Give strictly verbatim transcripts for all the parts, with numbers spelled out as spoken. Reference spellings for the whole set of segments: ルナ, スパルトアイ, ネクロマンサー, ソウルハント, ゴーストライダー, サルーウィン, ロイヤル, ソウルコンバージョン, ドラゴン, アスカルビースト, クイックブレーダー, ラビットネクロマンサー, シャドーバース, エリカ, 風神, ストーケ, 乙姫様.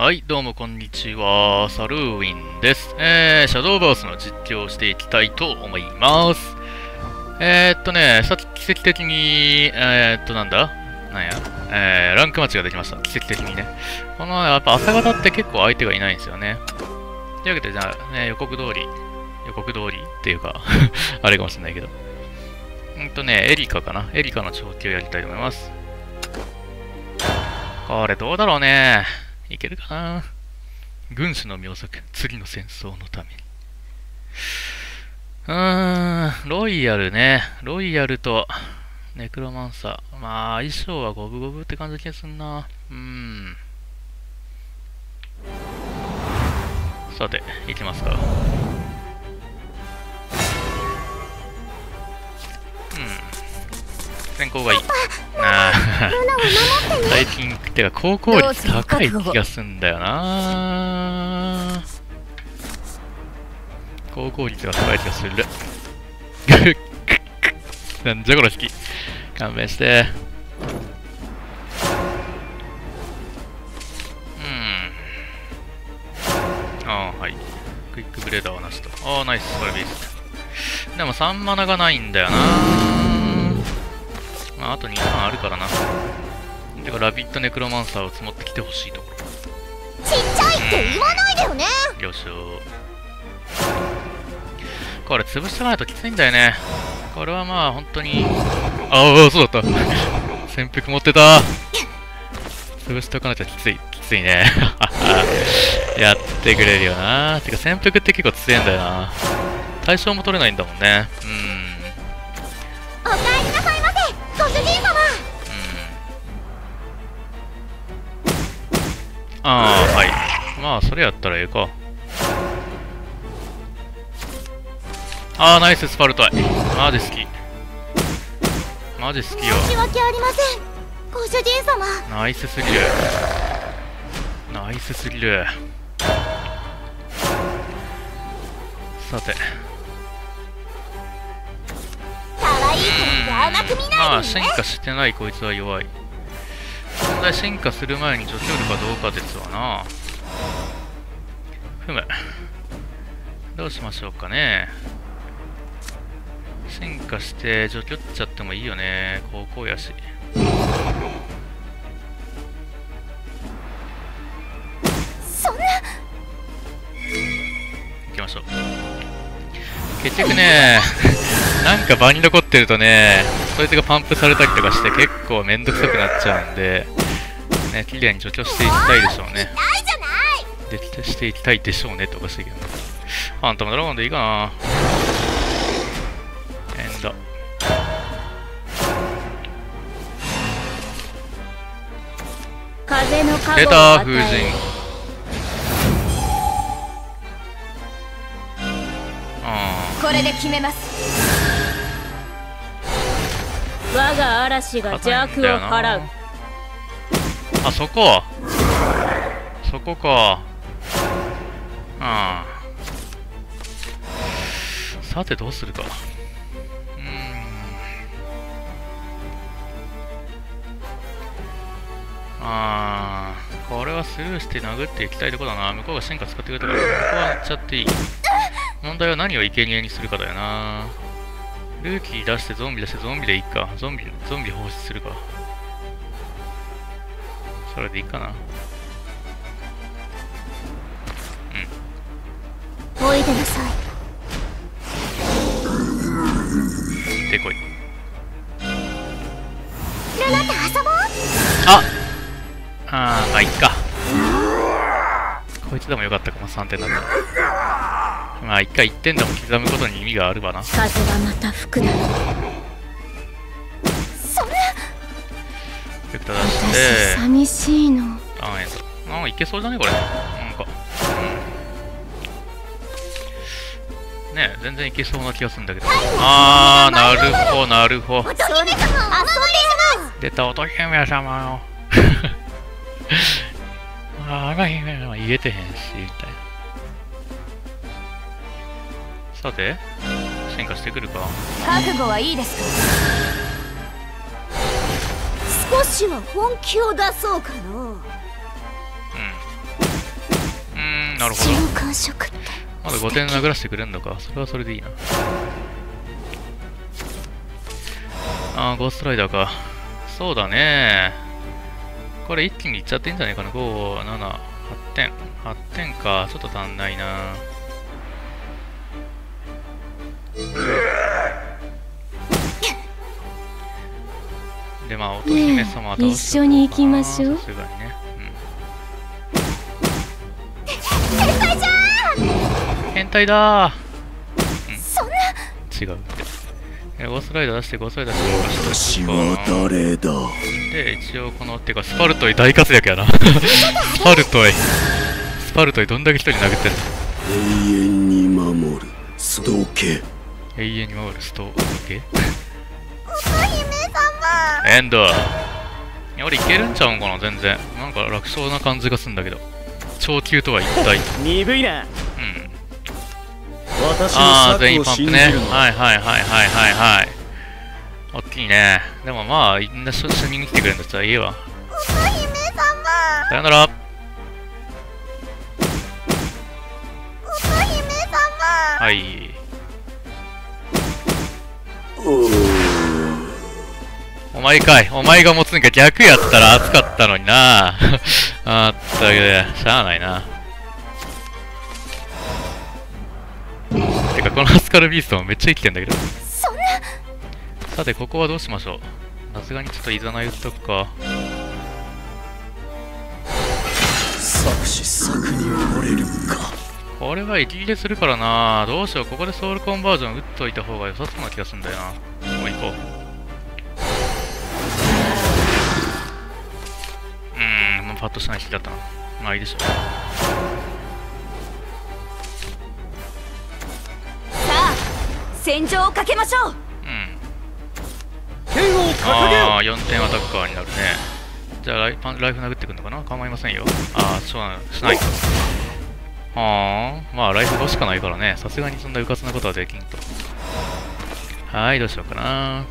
はい、どうもこんにちは。サルーウィンです。えー、シャドーバースの実況をしていきたいと思います。えーっとね、さっき奇跡的に、えーっとなんだなんや、えー、ランクマッチができました。奇跡的にね。この、やっぱ朝方って結構相手がいないんですよね。というわけで、じゃあ、ね、予告通り、予告通りっていうか、あれかもしれないけど。うんとね、エリカかな。エリカの調教をやりたいと思います。これどうだろうね。いけるかな。軍師の名作、次の戦争のために。うーん、ロイヤルね。ロイヤルとネクロマンサー。まあ、衣装は五分五分って感じがすんな。うん。さて、いきますか。うん。先行がいい。ああ最近ってか高校率高い気がすんだよな。高校率が高い気がする。なんじゃこの引き、勘弁して。うん、ああはい、クイックブレーダーをなしと。ああナイス、それビース。でもさんマナがないんだよな。まあ、あとにターンあるからな。てか、ラビットネクロマンサーを積もってきてほしいところ。ちっちゃいって言わないでよね。よいしょ。これ、潰してないときついんだよね。これはまあ、本当に。ああ、そうだった。潜伏持ってた。潰しておかなきゃきつい。きついね。やってくれるよな。てか、潜伏って結構強いんだよな。対象も取れないんだもんね。うん。おかえりなさいませ。ご主人様。うん、ああはい、まあそれやったらええか。ああナイス、スパルトアイ。マジ好き、マジ好きよ。申し訳ありませんご主人様。ナイスすぎる、ナイスすぎる。さて、まあ進化してないこいつは弱い。問題、進化する前に除去力かどうかですわな。ふむ、どうしましょうかね。進化して除去っちゃってもいいよね、高校やし。そんな、行きましょう。結局ねなんか場に残ってるとね、そいつがパンプされたりとかして結構めんどくさくなっちゃうんで、ね、綺麗に除去していきたいでしょうね。できてしていきたいでしょうねっておかしいけど、あんたもドラゴンでいいかな。エンド。出た、風神。これで決めます。我が嵐が邪悪を払う。あ、そこそこか。うん、さてどうするか。うん、あーこれはスルーして殴っていきたいとこだな。向こうが進化使ってくれたから、ここはやっちゃっていい。問題は何を生贄にするかだよな。ルーキー出してゾンビ出してゾンビでいいか。ゾンビ、ゾンビ放出するか。それでいいかな。うん。おいでなさい。行ってこい。ルナと遊ぼう。あ、あーまあいっか。こいつでもよかったかも。さんてんなんだ。まあ一回いってんでも刻むことに意味があるわな。風はまた吹くな。それエクタ出して寂しいの。ああ、なんかいけそうじゃねこれ。なんか、うん、ねえ全然いけそうな気がするんだけど。ああなるほどなるほど。出た乙姫様よ。あら姫様言えてへんしみたいな。さて、進化してくるか。覚悟はいいですか。少しは本気を出そうかな。うん、なるほど。まだごてん殴らせてくれんのか。それはそれでいいな。ああ、ゴーストライダーか。そうだね。これ一気にいっちゃっていいんじゃないかな。ご、なな、はってん。はってんか。ちょっと足んないな。で、まあ、乙姫様はどうするかな。一緒に行きましょう。さすがにね。うん、変態じゃん。変態だー。うん、そんな。違う。ゴーストライダー出して、ゴーストライダーして、私は誰だ。で、一応この、てかスパルトイ大活躍やな。スパルトイ、スパルトイどんだけ一人殴ってるの。永遠に守るストーケ。永遠に守るストーケ。乙姫様エンド。俺いけるんちゃうんかな、全然。なんか楽勝な感じがするんだけど。超級とは一体。鈍いな。ああ、全員パンプね。はいはいはいはいはいはい。おっきいね。でもまあ、みんな一緒に来てくれるんだったらいいわ。乙姫様さよなら。乙姫様はい。お前かい。お前が持つんか。逆やったら熱かったのにな。あったけで、しゃあないな。てかこのアスカルビーストもめっちゃ生きてんだけど。そんな。さてここはどうしましょう。さすがにちょっといざない打っとくか。作詞作に溺れるか。これは息切れするからな。どうしよう。ここでソウルコンバージョン打っといた方が良さそうな気がするんだよな。もう行こう。うーん、もうパッとしない人だったな。まあいいでしょう。戦場をかけましょう。うん。剣を掲げよう。ああ、よんてんアタッカーになるね。じゃあライフ殴ってくるのかな。構いませんよ。ああ、そうなの。しないと。ああ、まあライフごしかないからね。さすがにそんなうかつなことはできんと。はーい、どうしようかな。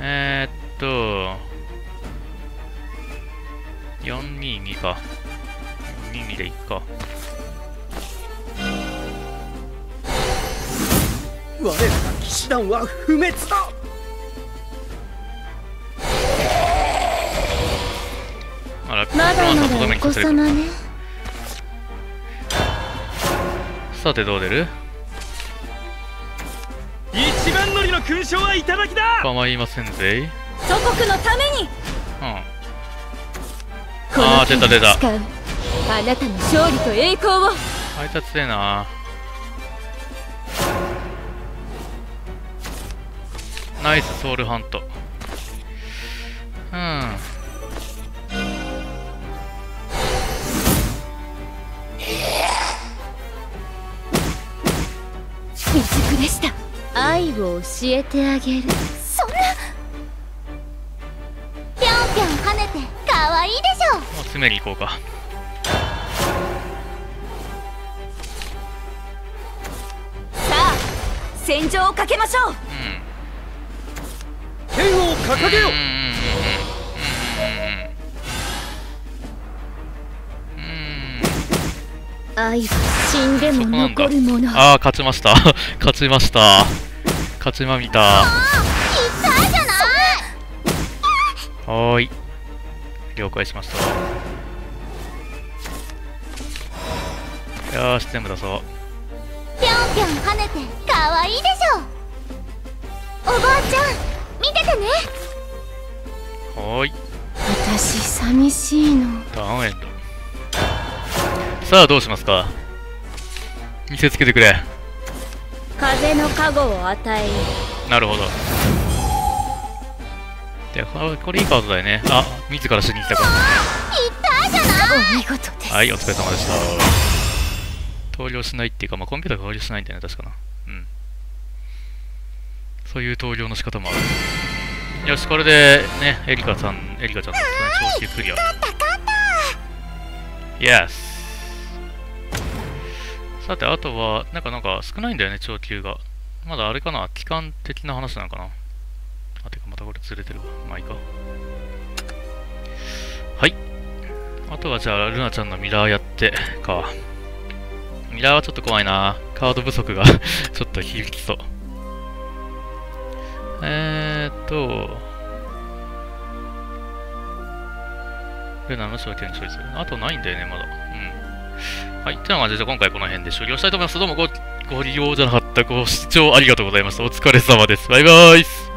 えー、っとよんににか。ににでいっか。我ら騎士団は不滅だ。まだまだお子様ね。さてどう出る。一番乗りの勲章は頂きだ。構いませんぜ。祖国のために。うん、ああ出た出た。あなたの勝利と栄光を。あいつは強えな。ナイスソウルハント。うん。未熟でした。愛を教えてあげる。そんな。ぴょんぴょん跳ねて可愛いでしょ。もう詰めに行こうか。さあ、戦場をかけましょう。うん。剣を掲げよ。愛は死んでも残るもの。ああ、勝ちました。勝ちました。勝ちまみた。ああ、はーい。了解しました。よし、全部出そう。ぴょんぴょん跳ねて可愛いでしょ。おばあちゃん。見ててね。はーい。私寂しいの。ターンエンド。さあどうしますか。見せつけてくれ。風の加護を与えよう。なるほど。で、これいいカードだよね。あ、自ら死に来たか。いったじゃない。お見事です。はい、お疲れ様でした。投了しないっていうか、まあコンピューターが投了しないんだよね、確かな。うん。そういう投了の仕方もある。よし、これでね、エリカさん、エリカちゃんの長期クリア。Yes。さて、あとは、なんかなんか少ないんだよね、長級が。まだあれかな、期間的な話なのかな。あ、てかまたこれずれてるわ。まあいいか。はい。あとはじゃあルナちゃんのミラーやってか。ミラーはちょっと怖いな。カード不足がちょっと響きそう。えーっとルナの証券処理するあとないんだよねまだ。うん、はい、という感じで今回この辺で終了したいと思います。どうもごご利用じゃなかったご視聴ありがとうございました。お疲れ様です。バイバーイ。